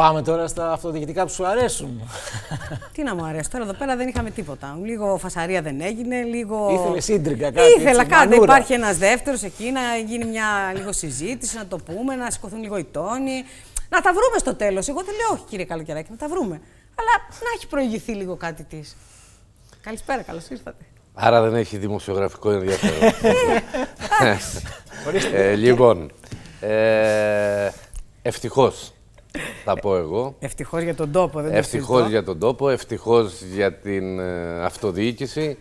Πάμε τώρα στα αυτοδιοικητικά που σου αρέσουν. Τι να μου αρέσει, τώρα εδώ πέρα δεν είχαμε τίποτα. Λίγο φασαρία δεν έγινε, λίγο. Ήθελε σύντρικα, κάτι. Ήθελα έτσι, κάτι. Μανούρα. Υπάρχει ένας δεύτερος εκεί, να γίνει μια λίγο συζήτηση, να το πούμε, να σηκωθούν λίγο οι τόνοι. Να τα βρούμε στο τέλος. Εγώ δεν λέω όχι, κύριε Καλοκαιράκη, να τα βρούμε. Αλλά να έχει προηγηθεί λίγο κάτι τη. Καλησπέρα, καλώς ήρθατε. Άρα δεν έχει δημοσιογραφικό ενδιαφέρον. Λοιπόν. Ευτυχώς. Θα πω εγώ. Ευτυχώς για τον τόπο, δεν το συζητώ. Ευτυχώς για τον τόπο, ευτυχώς για την αυτοδιοίκηση.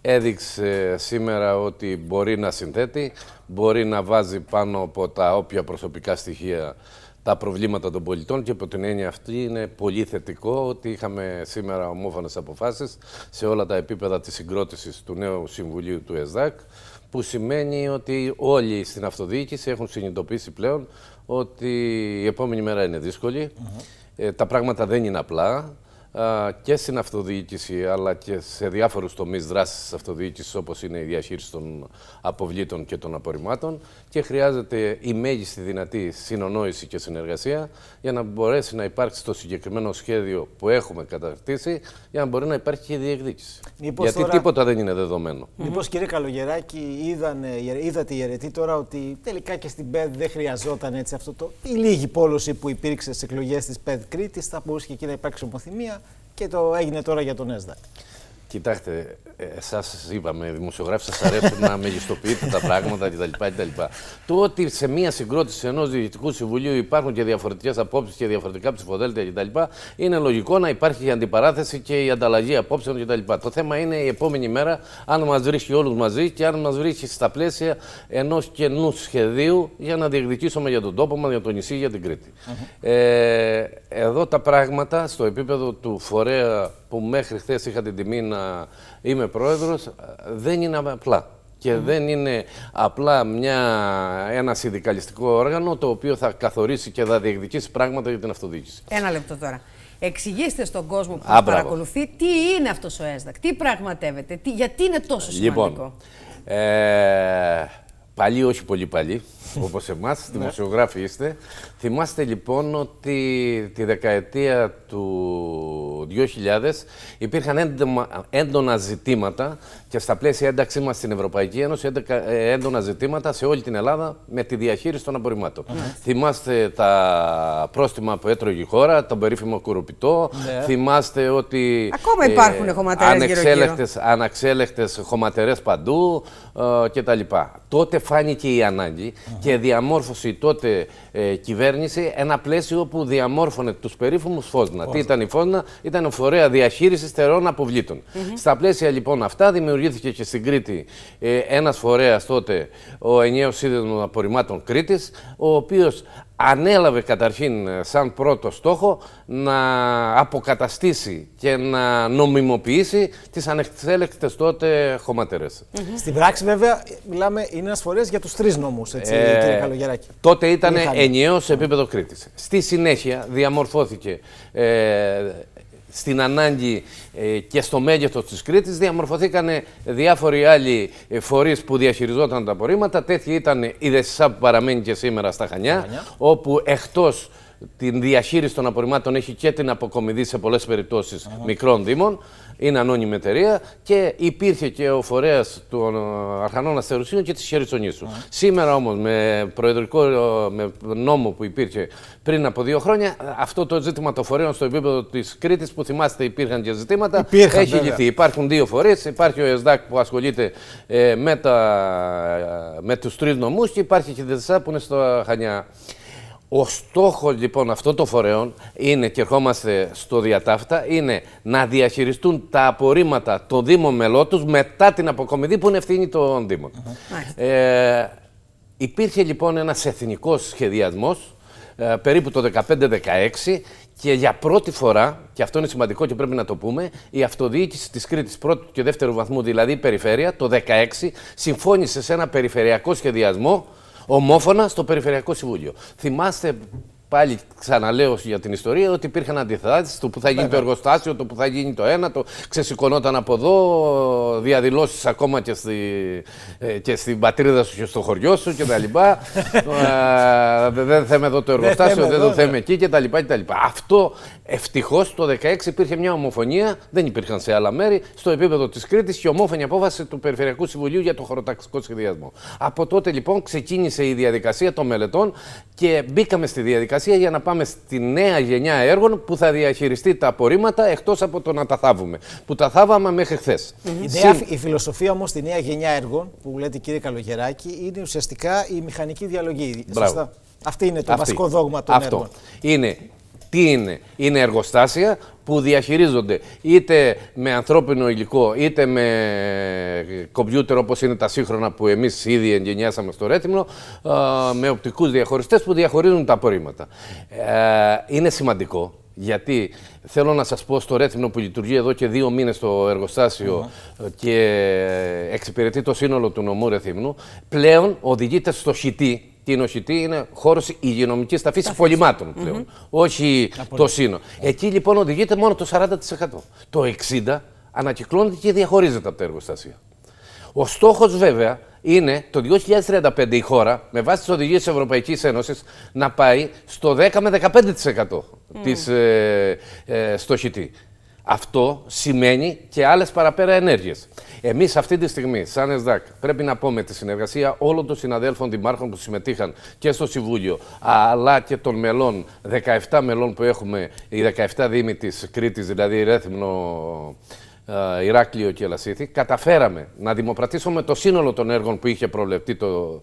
Έδειξε σήμερα ότι μπορεί να συνθέτει, μπορεί να βάζει πάνω από τα όποια προσωπικά στοιχεία τα προβλήματα των πολιτών και από την έννοια αυτή είναι πολύ θετικό ότι είχαμε σήμερα ομόφωνες αποφάσεις σε όλα τα επίπεδα της συγκρότησης του νέου Συμβουλίου του ΕΣΔΑΚ, που σημαίνει ότι όλοι στην αυτοδιοίκηση έχουν συνειδητοποιήσει πλέον ότι η επόμενη μέρα είναι δύσκολη, τα πράγματα δεν είναι απλά και στην αυτοδιοίκηση αλλά και σε διάφορους τομείς δράσης της αυτοδιοίκησης όπως είναι η διαχείριση των αποβλήτων και των απορριμμάτων και χρειάζεται η μέγιστη δυνατή συνονόηση και συνεργασία για να μπορέσει να υπάρξει το συγκεκριμένο σχέδιο που έχουμε καταρτήσει για να μπορεί να υπάρχει και η διεκδίκηση. Μήπως γιατί τώρα... τίποτα δεν είναι δεδομένο. Μήπως κύριε Καλογεράκη είδατε οι αιρετοί τώρα ότι τελικά και στην ΠΕΔ δεν χρειαζόταν έτσι αυτό το η λίγη πόλωση που υπήρξε στις εκλογές της ΠΕΔ Κρήτης, θα μπορούσε και εκεί να υπάρξει ομοθυμία. Και το έγινε τώρα για τον ΕΣΔΑΚ. Κοιτάξτε, εσάς είπαμε, οι δημοσιογράφοι σας αρέσουν να μεγιστοποιείτε τα πράγματα κτλ. Το ότι σε μία συγκρότηση ενός Διοικητικού Συμβουλίου υπάρχουν και διαφορετικές απόψεις και διαφορετικά ψηφοδέλτια κτλ. Είναι λογικό να υπάρχει η αντιπαράθεση και η ανταλλαγή απόψεων κτλ. Το θέμα είναι η επόμενη μέρα, αν μας βρίσκει όλους μαζί και αν μας βρίσκει στα πλαίσια ενός καινού σχεδίου για να διεκδικήσουμε για τον τόπο μας, για το νησί, για την Κρήτη. Εδώ τα πράγματα στο επίπεδο του φορέα που μέχρι χθες είχα την τιμή να είμαι πρόεδρος, δεν είναι απλά. Και δεν είναι απλά ένα συνδικαλιστικό όργανο το οποίο θα καθορίσει και θα διεκδικήσει πράγματα για την αυτοδιοίκηση. Ένα λεπτό τώρα. Εξηγήστε στον κόσμο που μας παρακολουθεί τι είναι αυτός ο ΕΣΔΑΚ, τι πραγματεύεται, γιατί είναι τόσο σημαντικό. Λοιπόν, παλιοί, όχι πολύ παλιοί, όπως εμάς, δημοσιογράφοι είστε. Θυμάστε λοιπόν ότι τη δεκαετία του 2000 υπήρχαν έντονα ζητήματα και στα πλαίσια ένταξή μας στην Ευρωπαϊκή Ένωση, έντονα ζητήματα σε όλη την Ελλάδα με τη διαχείριση των απορριμμάτων. Θυμάστε τα πρόστιμα που έτρωγε η χώρα, τον περίφημο κουρουπιτό. Θυμάστε ότι. Ακόμα υπάρχουν αναξέλεκτες χωματερές παντού κτλ. Τότε φάνηκε η ανάγκη και διαμόρφωσε η τότε κυβέρνηση ένα πλαίσιο που διαμόρφωνε τους περίφημους Φόσνα. Τι ήταν η Φόσνα, ήταν ο φορέα διαχείρισης στερεών αποβλήτων. Στα πλαίσια λοιπόν αυτά δημιουργήθηκε και στην Κρήτη ένας φορέας τότε, ο ενιαίος σύνδεσμος απορριμμάτων Κρήτης, ο οποίος ανέλαβε καταρχήν σαν πρώτο στόχο να αποκαταστήσει και να νομιμοποιήσει τις ανεξέλεκτες τότε χωματερές. Στην πράξη βέβαια μιλάμε, είναι ένας φορέας για τους τρεις νόμους, έτσι, κύριε Καλογεράκη. Τότε ήταν ενιαίο σε επίπεδο Κρήτης. Στη συνέχεια διαμορφώθηκε στην ανάγκη και στο μέγεθος της Κρήτης διαμορφωθήκανε διάφοροι άλλοι φορείς που διαχειριζόταν τα απορρίμματα. Τέτοια ήταν η ΔΕΣΑ που παραμένει και σήμερα στα Χανιά, όπου εκτός την διαχείριση των απορριμμάτων έχει και την αποκομιδή σε πολλές περιπτώσεις μικρών δήμων. Είναι ανώνυμη εταιρεία και υπήρχε και ο φορέας των Αρχανών Αστερουσίων και της Χερσονήσου. Σήμερα όμως με προεδρικό νόμο που υπήρχε πριν από 2 χρόνια, αυτό το ζήτημα των φορέων στο επίπεδο της Κρήτης που θυμάστε υπήρχαν και ζητήματα, έχει λυθεί. Υπάρχουν 2 φορείς, υπάρχει ο ΕΣΔΑΚ που ασχολείται με τους 3 νομούς και υπάρχει και η ΔΕΣΑ που είναι στο Χανιά. Ο στόχος λοιπόν αυτών των φορέων είναι, και ερχόμαστε στο διατάφτα, είναι να διαχειριστούν τα απορρίμματα των Δήμων μελών τους μετά την αποκομιδή που είναι ευθύνη των Δήμων. Υπήρχε λοιπόν ένας εθνικός σχεδιασμός περίπου το 15-16 και για πρώτη φορά, και αυτό είναι σημαντικό και πρέπει να το πούμε, η αυτοδιοίκηση της Κρήτης πρώτου και δεύτερου βαθμού, δηλαδή η περιφέρεια, το 16 συμφώνησε σε ένα περιφερειακό σχεδιασμό ομόφωνα στο Περιφερειακό Συμβούλιο. Θυμάστε πάλι ξαναλέω για την ιστορία ότι υπήρχαν αντιθράσεις, το που θα γίνει το εργοστάσιο, το που θα γίνει το ένα, το ξεσηκωνόταν από εδώ, διαδηλώσεις ακόμα και, και στην πατρίδα σου και στο χωριό σου κτλ. Δεν θέμε εδώ το εργοστάσιο, δεν το θέμε εκεί κτλ. Αυτό ευτυχώς το 2016 υπήρχε μια ομοφωνία, δεν υπήρχαν σε άλλα μέρη, στο επίπεδο της Κρήτης και ομόφωνη απόφαση του Περιφερειακού Συμβουλίου για το χωροταξικό σχεδιασμό. Από τότε λοιπόν ξεκίνησε η διαδικασία των μελετών και μπήκαμε στη διαδικασία για να πάμε στη νέα γενιά έργων που θα διαχειριστεί τα απορρίμματα εκτός από το να τα θάβουμε. Που τα θάβαμε μέχρι χθες. Η φιλοσοφία όμως στη νέα γενιά έργων, που λέτε κύριε Καλογεράκη, είναι ουσιαστικά η μηχανική διαλογή. Σωστά. Αυτή είναι το βασικό δόγμα των έργων. Είναι. Τι είναι? Είναι εργοστάσια που διαχειρίζονται είτε με ανθρώπινο υλικό είτε με κομπιούτερ, όπως είναι τα σύγχρονα που εμείς ήδη εγγενιάσαμε στο Ρέθυμνο, με οπτικούς διαχωριστές που διαχωρίζουν τα απορρίμματα. Είναι σημαντικό. Γιατί θέλω να σας πω, στο Ρέθυμνο που λειτουργεί εδώ και 2 μήνες το εργοστάσιο και εξυπηρετεί το σύνολο του νομού Ρεθύμνου, πλέον οδηγείται στο ΧΥΤΗ. Τι είναι ο ΧΥΤΗ? Είναι χώρος υγειονομικής ταφής υπολοιμάτων πλέον, όχι το σύνολο. Εκεί λοιπόν οδηγείται μόνο το 40%. Το 60% ανακυκλώνεται και διαχωρίζεται από τα εργοστάσια. Ο στόχος βέβαια είναι το 2035 η χώρα, με βάση τις οδηγίες της Ευρωπαϊκής Ένωσης, να πάει στο 10 με 15% στο ΧΥΤΗ. Αυτό σημαίνει και άλλες παραπέρα ενέργειες. Εμείς αυτή τη στιγμή, σαν ΕΣΔΑΚ, πρέπει να πούμε τη συνεργασία όλων των συναδέλφων δημάρχων που συμμετείχαν και στο Συμβούλιο, αλλά και των μελών, 17 μελών που έχουμε, οι 17 δήμοι της Κρήτης, δηλαδή Ρέθυμνο, Ηράκλειο και Λασίθι, καταφέραμε να δημοπρατήσουμε το σύνολο των έργων που είχε προβλεφτεί το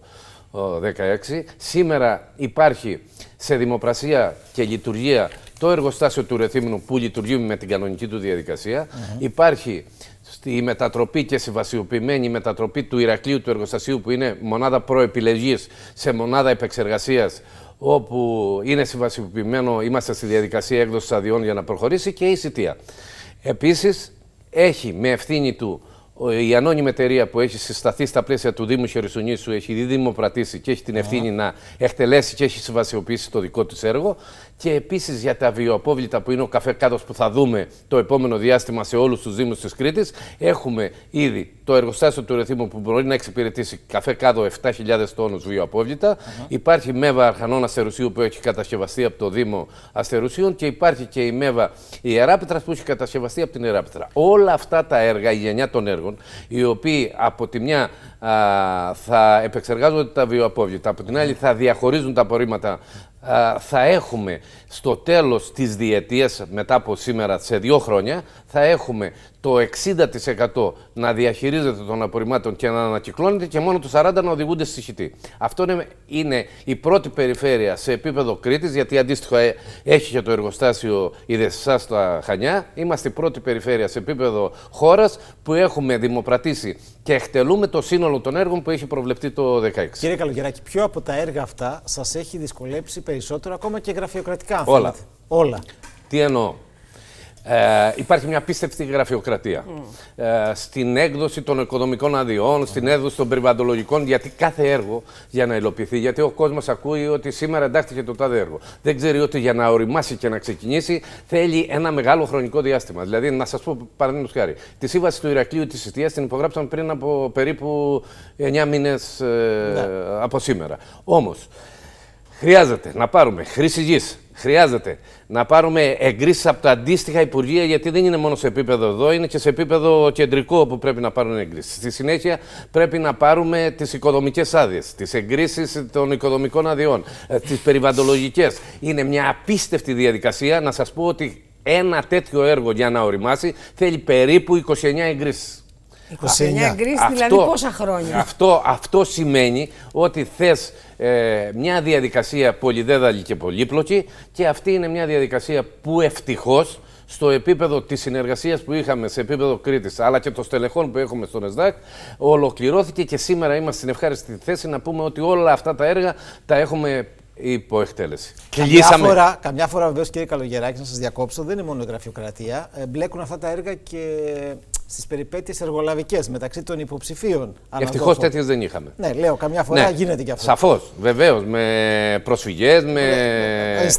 2016. Σήμερα υπάρχει σε δημοπρασία και λειτουργία το εργοστάσιο του Ρεθύμνου που λειτουργεί με την κανονική του διαδικασία. Υπάρχει στη μετατροπή και συμβασιοποιημένη μετατροπή του Ηρακλείου του εργοστασίου, που είναι μονάδα προεπιλεγής σε μονάδα επεξεργασίας, όπου είναι συμβασιοποιημένο, είμαστε στη διαδικασία έκδοσης αδειών για να προχωρήσει, και η Συτιά. Επίσης, έχει με ευθύνη του η ανώνυμη εταιρεία που έχει συσταθεί στα πλαίσια του Δήμου Χερσονήσου, έχει δημοπρατήσει και έχει την ευθύνη να εκτελέσει και έχει συμβασιοποιήσει το δικό της έργο. Και επίσης για τα βιοαπόβλητα, που είναι ο καφέ κάτος που θα δούμε το επόμενο διάστημα σε όλους τους Δήμους της Κρήτης, έχουμε ήδη το εργοστάσιο του Ρεθύμνου που μπορεί να εξυπηρετήσει καφέ κάτω 7.000 τόνους βιοαπόβλητα. Υπάρχει η ΜΕΒΑ Αρχανών Αστερουσίου που έχει κατασκευαστεί από το Δήμο Αστερουσίων και υπάρχει και η ΜΕΒΑ Ιεράπετρα που έχει κατασκευαστεί από την Ιεράπετρα. Όλα αυτά τα έργα, η γενιά των έργων, οι οποίοι από τη μια θα επεξεργάζονται τα βιοαπόβλητα, από την άλλη θα διαχωρίζουν τα απορρίμματα. Θα έχουμε στο τέλος της διετίας, μετά από σήμερα, σε 2 χρόνια, θα έχουμε το 60% να διαχειρίζεται των απορριμμάτων και να ανακυκλώνεται και μόνο το 40% να οδηγούνται στη ΧΥΤΗ. Αυτό είναι η πρώτη περιφέρεια σε επίπεδο Κρήτης, γιατί αντίστοιχα έχει και το εργοστάσιο Ιδεσσά στα Χανιά. Είμαστε η πρώτη περιφέρεια σε επίπεδο χώρας που έχουμε δημοπρατήσει και εκτελούμε το σύνολο των έργων που έχει προβλεφτεί το 2016. Κύριε Καλογεράκη, ποιο από τα έργα αυτά σας έχει δυσκολέψει περισσότερο, ακόμα και γραφειοκρατικά? Όλα. Όλα. Τι εννοώ? Υπάρχει μια πίστευτη γραφειοκρατία στην έκδοση των οικοδομικών αδειών, στην έκδοση των περιβαλλοντολογικών, γιατί κάθε έργο για να υλοποιηθεί, γιατί ο κόσμος ακούει ότι σήμερα εντάχθηκε το τάδε έργο. Δεν ξέρει ότι για να οριμάσει και να ξεκινήσει θέλει ένα μεγάλο χρονικό διάστημα. Δηλαδή, να σας πω παραδείγματος χάρη, τη σύμβαση του Ηρακλείου της Συτίας την υπογράψαμε πριν από περίπου 9 μήνες από σήμερα. Όμως, χρειάζεται να πάρουμε χρήση γης. Χρειάζεται να πάρουμε εγκρίσεις από τα αντίστοιχα υπουργεία, γιατί δεν είναι μόνο σε επίπεδο εδώ, είναι και σε επίπεδο κεντρικό που πρέπει να πάρουν εγκρίσεις. Στη συνέχεια πρέπει να πάρουμε τις οικοδομικές άδειες, τις εγκρίσεις των οικοδομικών αδειών, τις περιβαλλοντολογικές. Είναι μια απίστευτη διαδικασία. Να σας πω ότι ένα τέτοιο έργο για να οριμάσει θέλει περίπου 29 εγκρίσεις. 29 εγκρίσεις, δηλαδή πόσα χρόνια? Αυτό σημαίνει ότι θες μια διαδικασία πολυδέδαλη και πολύπλοκη, και αυτή είναι μια διαδικασία που ευτυχώς στο επίπεδο της συνεργασίας που είχαμε σε επίπεδο Κρήτης, αλλά και των στελεχών που έχουμε στον ΕΣΔΑΚ, ολοκληρώθηκε και σήμερα είμαστε στην ευχάριστη θέση να πούμε ότι όλα αυτά τα έργα τα έχουμε υπό εκτέλεση. Καμιά φορά, βεβαίως κύριε Καλογεράκη, να σας διακόψω, δεν είναι μόνο η γραφειοκρατία. Μπλέκουν αυτά τα έργα και στις περιπέτειες εργολαβικές μεταξύ των υποψηφίων. Ευτυχώς τέτοιες δεν είχαμε. Ναι, λέω, καμιά φορά ναι, γίνεται και αυτό. Σαφώς, βεβαίως, με προσφυγές, με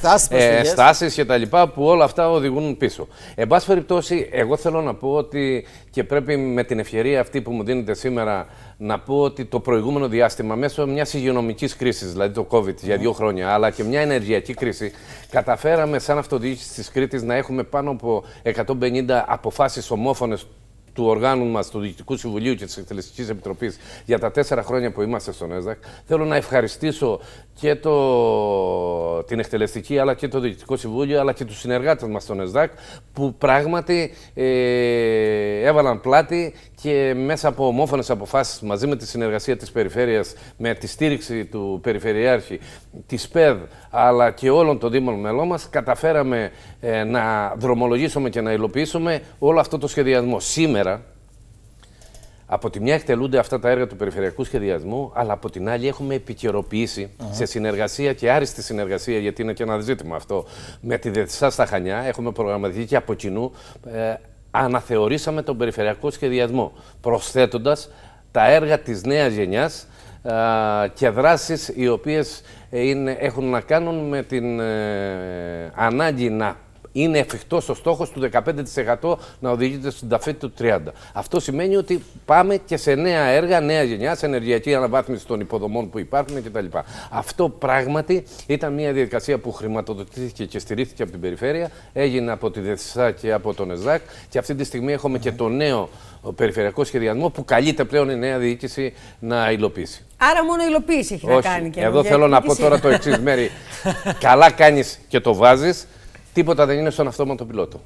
ενστάσεις και τα λοιπά, που όλα αυτά οδηγούν πίσω. Εν πάση περιπτώσει, εγώ θέλω να πω ότι, και πρέπει με την ευκαιρία αυτή που μου δίνετε σήμερα να πω, ότι το προηγούμενο διάστημα, μέσω μιας υγειονομικής κρίσης, δηλαδή το COVID για 2 χρόνια, αλλά και μια ενεργειακή κρίση, καταφέραμε σαν αυτοδιοίκηση της Κρήτης να έχουμε πάνω από 150 αποφάσεις ομόφωνες του οργάνου μας, του Διοικητικού Συμβουλίου και της Εκτελεστικής Επιτροπής, για τα 4 χρόνια που είμαστε στον ΕΣΔΑΚ. Θέλω να ευχαριστήσω και την Εκτελεστική, αλλά και το Διοικητικό Συμβούλιο, αλλά και τους συνεργάτες μας στον ΕΣΔΑΚ, που πράγματι έβαλαν πλάτη και μέσα από ομόφωνες αποφάσεις, μαζί με τη συνεργασία της Περιφέρειας, με τη στήριξη του Περιφερειάρχη, της ΠΕΔ, αλλά και όλων των Δήμων μελών μας, καταφέραμε να δρομολογήσουμε και να υλοποιήσουμε όλο αυτό το σχεδιασμό. Σήμερα, από τη μια εκτελούνται αυτά τα έργα του περιφερειακού σχεδιασμού, αλλά από την άλλη έχουμε επικαιροποιήσει σε συνεργασία και άριστη συνεργασία, γιατί είναι και ένα ζήτημα αυτό, με τη ΔΕΘΣΑ στα Χανιά. Έχουμε προγραμματική και από κοινού. Αναθεωρήσαμε τον περιφερειακό σχεδιασμό, προσθέτοντας τα έργα της νέας γενιάς και δράσεις οι οποίες έχουν να κάνουν με την ανάγκη να είναι εφικτός ο στόχος του 15% να οδηγείται στην ταφή του 30%. Αυτό σημαίνει ότι πάμε και σε νέα έργα, νέα γενιά, σε ενεργειακή αναβάθμιση των υποδομών που υπάρχουν κτλ. Αυτό πράγματι ήταν μια διαδικασία που χρηματοδοτήθηκε και στηρίχθηκε από την Περιφέρεια, έγινε από τη ΔΕΘΣΑ και από τον ΕΣΔΑΚ, και αυτή τη στιγμή έχουμε και το νέο περιφερειακό σχεδιασμό που καλείται πλέον η νέα διοίκηση να υλοποιήσει. Άρα μόνο υλοποίηση έχει να κάνει. Και εδώ θέλω να πω τώρα το εξής, Μέρη. Καλά κάνεις και το βάζεις. Τίποτα δεν είναι στον αυτόματο πιλότο.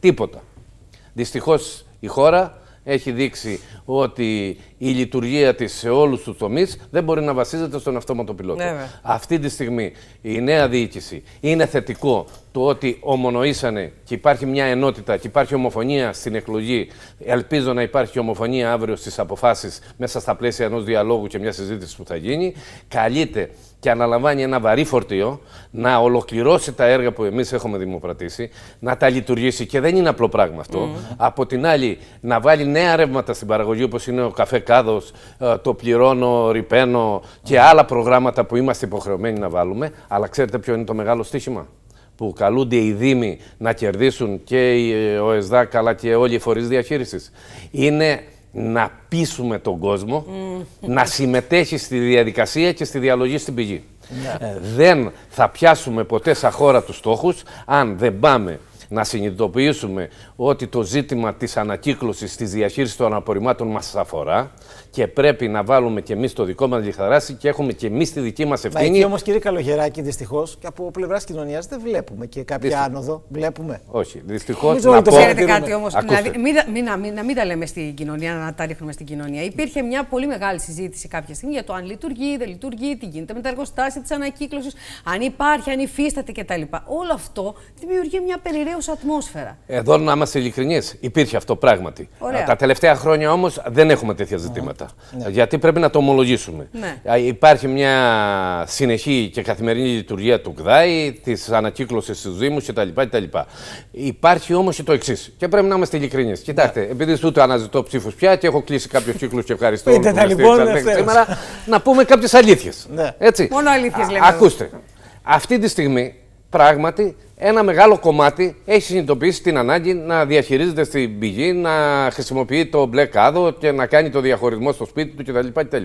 Τίποτα. Δυστυχώς η χώρα έχει δείξει ότι η λειτουργία της σε όλους τους τομείς δεν μπορεί να βασίζεται στον αυτόματο πιλότο. Αυτή τη στιγμή η νέα διοίκηση είναι θετικό το ότι ομονοήσανε και υπάρχει μια ενότητα και υπάρχει ομοφωνία στην εκλογή. Ελπίζω να υπάρχει ομοφωνία αύριο στις αποφάσεις, μέσα στα πλαίσια ενός διαλόγου και μια συζήτηση που θα γίνει. Καλείται και αναλαμβάνει ένα βαρύ φορτίο να ολοκληρώσει τα έργα που εμείς έχουμε δημοπρατήσει, να τα λειτουργήσει, και δεν είναι απλό πράγμα αυτό. Από την άλλη, να βάλει νέα ρεύματα στην παραγωγή, όπως είναι ο καφέ Κάδος, το πληρώνω, ρηπαίνω και άλλα προγράμματα που είμαστε υποχρεωμένοι να βάλουμε. Αλλά ξέρετε ποιο είναι το μεγάλο στοίχημα που καλούνται οι Δήμοι να κερδίσουν, και ο ΕΣΔΑΚ αλλά και όλοι οι φορείς διαχείρισης? Είναι να πείσουμε τον κόσμο να συμμετέχει στη διαδικασία και στη διαλογή στην πηγή. Δεν θα πιάσουμε ποτέ σαν χώρα τους στόχους αν δεν πάμε να συνειδητοποιήσουμε ότι το ζήτημα της ανακύκλωσης, της διαχείρισης των απορριμμάτων μας αφορά, και πρέπει να βάλουμε και εμείς το δικό μας λιθαράσι και έχουμε και εμείς τη δική μας ευθύνη. Εκεί όμως, κύριε Καλογεράκη, δυστυχώς και από πλευράς κοινωνίας δεν βλέπουμε και κάποια άνοδο. Βλέπουμε. Όχι, δυστυχώς. Ξέρετε κάτι όμως? Δηλαδή, μην τα λέμε στην κοινωνία, να τα ρίχνουμε στην κοινωνία. Υπήρχε μια πολύ μεγάλη συζήτηση κάποια στιγμή για το αν λειτουργεί, δεν λειτουργεί, τι γίνεται με τα εργοστάσια της ανακύκλωσης, αν υπάρχει, αν υφίσταται κτλ. Όλο αυτό δημιουργεί μια περιραίωση ατμόσφαιρα. Εδώ να είμαστε ειλικρινείς, υπήρχε αυτό πράγματι. Τα τελευταία χρόνια όμως δεν έχουμε τέτοια ζητήματα. Γιατί πρέπει να το ομολογήσουμε. Υπάρχει μια συνεχή και καθημερινή λειτουργία του ΓΔΑΙ, της ανακύκλωσης στους Δήμους κτλ. Υπάρχει όμως και το εξής, και πρέπει να είμαστε ειλικρινείς. Κοιτάξτε, επειδή σου το αναζητώ ψήφους πια και έχω κλείσει κάποιους κύκλους και ευχαριστώ όλους σήμερα, να πούμε κάποιες αλήθειες. Μόνο αλήθειες λέμε. Ακούστε, αυτή τη στιγμή πράγματι ένα μεγάλο κομμάτι έχει συνειδητοποιήσει την ανάγκη να διαχειρίζεται στην πηγή, να χρησιμοποιεί το μπλε κάδο και να κάνει το διαχωρισμό στο σπίτι του κτλ.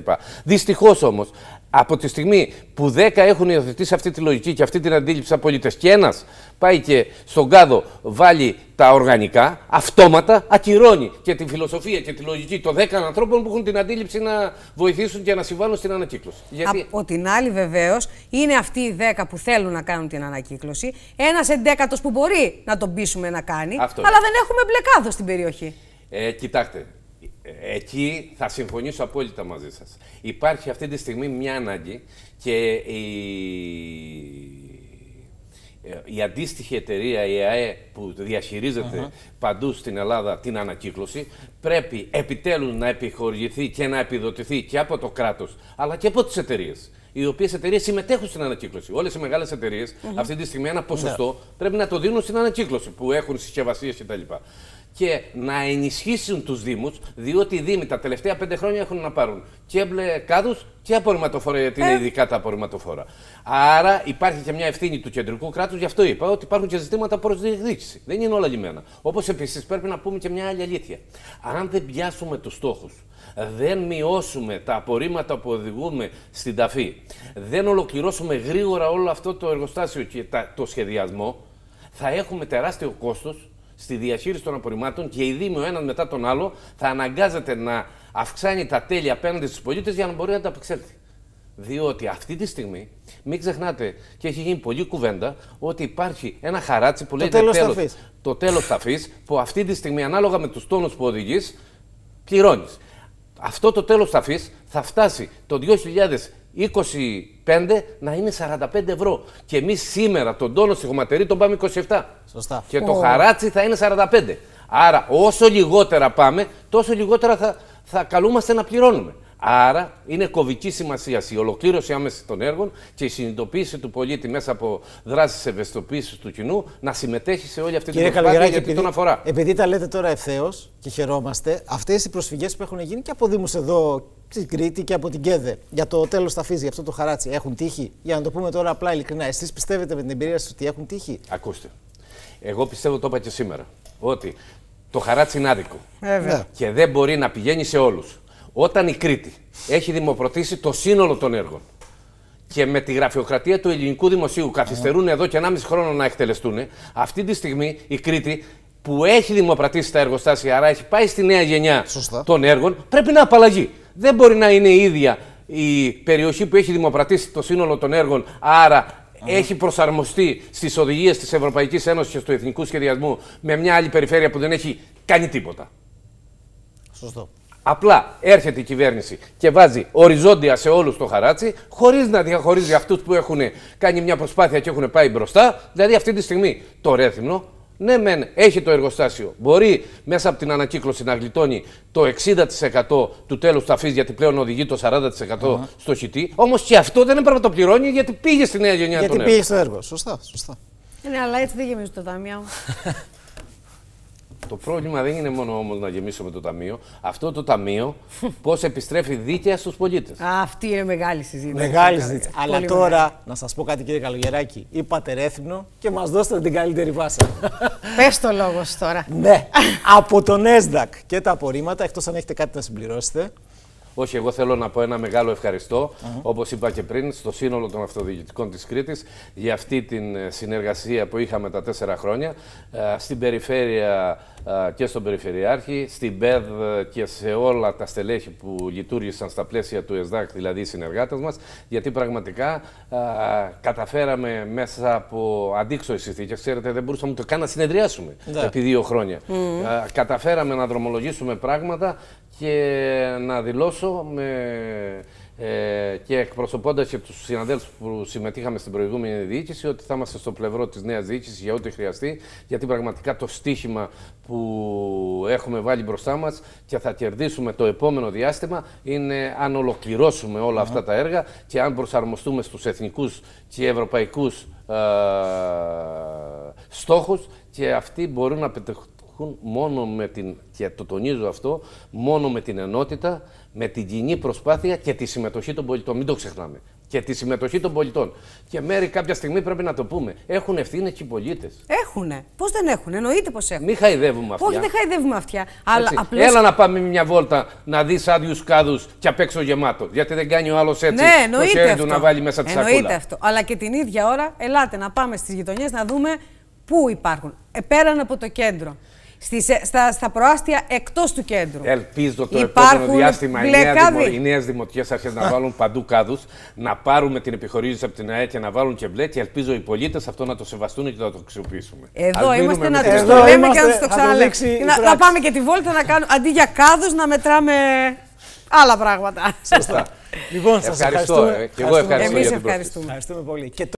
Δυστυχώς όμως, από τη στιγμή που 10 έχουν υιοθετήσει αυτή τη λογική και αυτή την αντίληψη σαν πολίτες, και ένας πάει και στον κάδο βάλει τα οργανικά, αυτόματα ακυρώνει και τη φιλοσοφία και τη λογική των 10 ανθρώπων που έχουν την αντίληψη να βοηθήσουν και να συμβάλλουν στην ανακύκλωση. Γιατί... Από την άλλη, βεβαίως, είναι αυτοί οι 10 που θέλουν να κάνουν την ανακύκλωση. Ένας εντέκατος που μπορεί να τον πείσουμε να κάνει, αλλά δεν έχουμε μπλεκάδο στην περιοχή. Κοιτάξτε, εκεί θα συμφωνήσω απόλυτα μαζί σας. Υπάρχει αυτή τη στιγμή μια ανάγκη, και η αντίστοιχη εταιρεία, η ΑΕ, που διαχειρίζεται παντού στην Ελλάδα την ανακύκλωση, πρέπει επιτέλους να επιχορηγηθεί και να επιδοτηθεί και από το κράτος, αλλά και από τις εταιρείες. Οι οποίες εταιρείες συμμετέχουν στην ανακύκλωση. Όλες οι μεγάλες εταιρείες αυτή τη στιγμή ένα ποσοστό πρέπει να το δίνουν στην ανακύκλωση που έχουν συσκευασίες κτλ. και να ενισχύσουν τους Δήμους, διότι οι Δήμοι τα τελευταία 5 χρόνια έχουν να πάρουν και μπλε κάδους και απορριμματοφόρα, γιατί είναι ειδικά τα απορριμματοφόρα. Άρα υπάρχει και μια ευθύνη του κεντρικού κράτους, γι' αυτό είπα ότι υπάρχουν και ζητήματα προς διεκδίκηση. Δεν είναι όλα λυμμένα. Όπως επίσης πρέπει να πούμε και μια άλλη αλήθεια. Αν δεν πιάσουμε τους στόχους, δεν μειώσουμε τα απορρίμματα που οδηγούμε στην ταφή, δεν ολοκληρώσουμε γρήγορα όλο αυτό το εργοστάσιο και το σχεδιασμό, θα έχουμε τεράστιο κόστος στη διαχείριση των απορριμμάτων και οι Δήμοι ο ένας μετά τον άλλο θα αναγκάζεται να αυξάνει τα τέλη απέναντι στους πολίτες για να μπορεί να τα απεξέλθει. Διότι αυτή τη στιγμή, μην ξεχνάτε, και έχει γίνει πολλή κουβέντα, ότι υπάρχει ένα χαράτσι που λέγεται το τέλος ταφής, που αυτή τη στιγμή ανάλογα με τους τόνους που οδηγείς, πληρώνεις. Αυτό το τέλος ταφής θα φτάσει το 2025 να είναι 45 ευρώ. Και εμείς σήμερα τον τόνο στη χωματερή τον πάμε 27. Σωστά. Και το χαράτσι θα είναι 45. Άρα όσο λιγότερα πάμε, τόσο λιγότερα θα καλούμαστε να πληρώνουμε. Άρα είναι κωβική σημασία η ολοκλήρωση άμεση των έργων και η συνειδητοποίηση του πολίτη μέσα από δράσεις ευαισθητοποίησης του κοινού να συμμετέχει σε όλη αυτή την προσπάθεια, γιατί τον αφορά. Επειδή τα λέτε τώρα ευθέως και χαιρόμαστε, αυτές οι προσφυγές που έχουν γίνει και από Δήμους εδώ στην Κρήτη και από την ΚΕΔΕ για το τέλος ταφής, για αυτό το χαράτσι, έχουν τύχει? Για να το πούμε τώρα απλά ειλικρινά, εσείς πιστεύετε με την εμπειρία σας ότι έχουν τύχει? Ακούστε. Εγώ πιστεύω, το είπα και σήμερα, ότι το χαράτσι είναι άδικο. Και δεν μπορεί να πηγαίνει σε όλους. Όταν η Κρήτη έχει δημοπρατήσει το σύνολο των έργων και με τη γραφειοκρατία του ελληνικού δημοσίου καθυστερούν εδώ και 1,5 χρόνο να εκτελεστούν, αυτή τη στιγμή η Κρήτη που έχει δημοπρατήσει τα εργοστάσια, άρα έχει πάει στη νέα γενιά των έργων, πρέπει να απαλλαγεί. Δεν μπορεί να είναι η ίδια η περιοχή που έχει δημοπρατήσει το σύνολο των έργων, άρα έχει προσαρμοστεί στις οδηγίες της Ευρωπαϊκής Ένωσης και του Εθνικού Σχεδιασμού, με μια άλλη περιφέρεια που δεν έχει κάνει τίποτα. Σωστό. Απλά έρχεται η κυβέρνηση και βάζει οριζόντια σε όλους το χαράτσι, χωρίς να διαχωρίζει αυτούς που έχουν κάνει μια προσπάθεια και έχουν πάει μπροστά. Δηλαδή, αυτή τη στιγμή το Ρέθυμνο, ναι, μεν έχει το εργοστάσιο. Μπορεί μέσα από την ανακύκλωση να γλιτώνει το 60% του τέλους ταφής, γιατί πλέον οδηγεί το 40% στο ΧΥΤ. Όμως και αυτό δεν έπρεπε να το πληρώνει, γιατί πήγε στη νέα γενιά των έργων. Γιατί πήγε στο έργο. Σωστά, σωστά. Ναι, αλλά έτσι δεν γεμίζει το ταμείο. Το πρόβλημα δεν είναι μόνο όμως να γεμίσουμε το ταμείο. Αυτό το ταμείο πώς επιστρέφει δίκαια στους πολίτες. Αυτή είναι μεγάλη συζήτηση. Μεγάλη συζήτηση. Αλλά πολύ τώρα μεγάλη. Να σας πω κάτι, κύριε Καλογεράκη. Είπατε Ρέθυμνο και μας δώσατε την καλύτερη βάσα. Πες το λόγος τώρα. Ναι. Από τον ΕΣΔΑΚ και τα απορρίμματα, εκτός αν έχετε κάτι να συμπληρώσετε. Όχι, εγώ θέλω να πω ένα μεγάλο ευχαριστώ, όπως είπα και πριν, στο σύνολο των αυτοδιοικητικών της Κρήτης για αυτή την συνεργασία που είχαμε τα 4 χρόνια, στην περιφέρεια και στον Περιφερειάρχη, στην ΠΕΔ και σε όλα τα στελέχη που λειτουργήσαν στα πλαίσια του ΕΣΔΑΚ, δηλαδή οι συνεργάτες μας, γιατί πραγματικά καταφέραμε μέσα από αντίξωες συνθήκες. Ξέρετε, δεν μπορούσαμε καν να συνεδριάσουμε επί 2 χρόνια. Καταφέραμε να δρομολογήσουμε πράγματα και να δηλώσω και εκπροσωπώντας και τους συναδέλφους που συμμετείχαμε στην προηγούμενη διοίκηση ότι θα είμαστε στο πλευρό της νέας διοίκησης για ό,τι χρειαστεί, γιατί πραγματικά το στίχημα που έχουμε βάλει μπροστά μας και θα κερδίσουμε το επόμενο διάστημα είναι αν ολοκληρώσουμε όλα αυτά τα έργα και αν προσαρμοστούμε στους εθνικούς και ευρωπαϊκούς στόχους, και αυτοί μπορούν να πετύχουν μόνο με την, και το τονίζω αυτό, μόνο με την ενότητα, με την κοινή προσπάθεια και τη συμμετοχή των πολιτών. Μην το ξεχνάμε. Και τη συμμετοχή των πολιτών. Και μέρη κάποια στιγμή πρέπει να το πούμε. Έχουν ευθύνες και οι πολίτες. Έχουνε. Πώς δεν έχουνε, εννοείται πως έχουν. Μην χαϊδεύουμε αυτιά. Όχι, δεν χαϊδεύουμε αυτιά. Αλλά απλώς... Έλα να πάμε μια βόλτα να δεις άδειους κάδους και απ' έξω γεμάτο. Γιατί δεν κάνει ο άλλος έτσι το χέρι του να βάλει μέσα τη σακούλα. Εννοείται αυτό. Αλλά και την ίδια ώρα, ελάτε να πάμε στις γειτονιές να δούμε πού υπάρχουν. Πέραν από το κέντρο. Στα προάστια εκτός του κέντρου. Ελπίζω το επόμενο διάστημα οι νέες δημοτικές αρχές να βάλουν παντού κάδους, να πάρουμε την επιχορήγηση από την ΑΕ και να βάλουν και μπλε, και ελπίζω οι πολίτες αυτό να το σεβαστούν και να το αξιοποιήσουμε. Εδώ είμαστε να τους το λέμε και να τους το ξαναλέμε. Να πάμε και τη βόλτα να κάνουμε, αντί για κάδους να μετράμε άλλα πράγματα. Σωστά. Λοιπόν, σας ευχαριστούμε. Και εγώ ευχαριστώ για την πρόσκληση. Ευχαριστούμε πολύ.